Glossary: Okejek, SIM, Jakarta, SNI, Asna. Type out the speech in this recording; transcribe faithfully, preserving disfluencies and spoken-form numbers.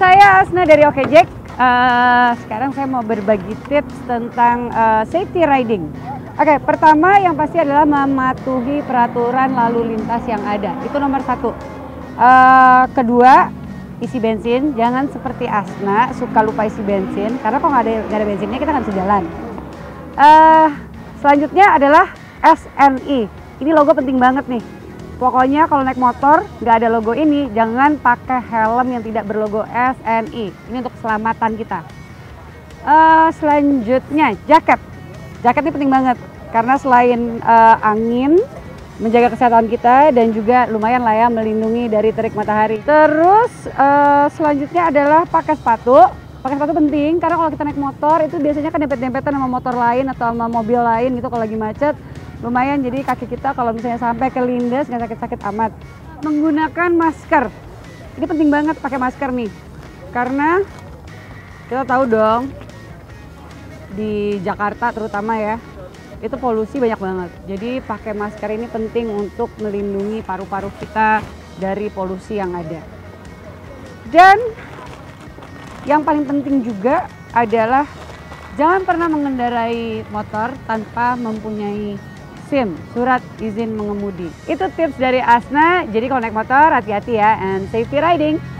saya Asna dari Okejek. Uh, sekarang saya mau berbagi tips tentang uh, safety riding. Oke, okay, pertama yang pasti adalah mematuhi peraturan lalu lintas yang ada. Itu nomor satu. Uh, kedua, isi bensin. Jangan seperti Asna, suka lupa isi bensin. Karena kalau nggak ada, nggak ada bensinnya, kita nggak bisa jalan. Uh, selanjutnya adalah S N I. Ini logo penting banget nih. Pokoknya kalau naik motor nggak ada logo ini, jangan pakai helm yang tidak berlogo S N I. Ini untuk keselamatan kita. Uh, selanjutnya jaket. Jaket ini penting banget karena selain uh, angin menjaga kesehatan kita dan juga lumayan lah ya melindungi dari terik matahari. Terus uh, selanjutnya adalah pakai sepatu. Pakai sepatu penting karena kalau kita naik motor itu biasanya kan dempet-dempetan sama motor lain atau sama mobil lain gitu kalau lagi macet. Lumayan, jadi kaki kita kalau misalnya sampai ke lindes nggak sakit-sakit amat. Menggunakan masker, ini penting banget pakai masker nih, karena kita tahu dong di Jakarta terutama ya, itu polusi banyak banget. Jadi pakai masker ini penting untuk melindungi paru-paru kita dari polusi yang ada. Dan yang paling penting juga adalah jangan pernah mengendarai motor tanpa mempunyai S I M, surat izin mengemudi. Itu tips dari Asna, jadi kalau naik motor hati-hati ya, and safety riding.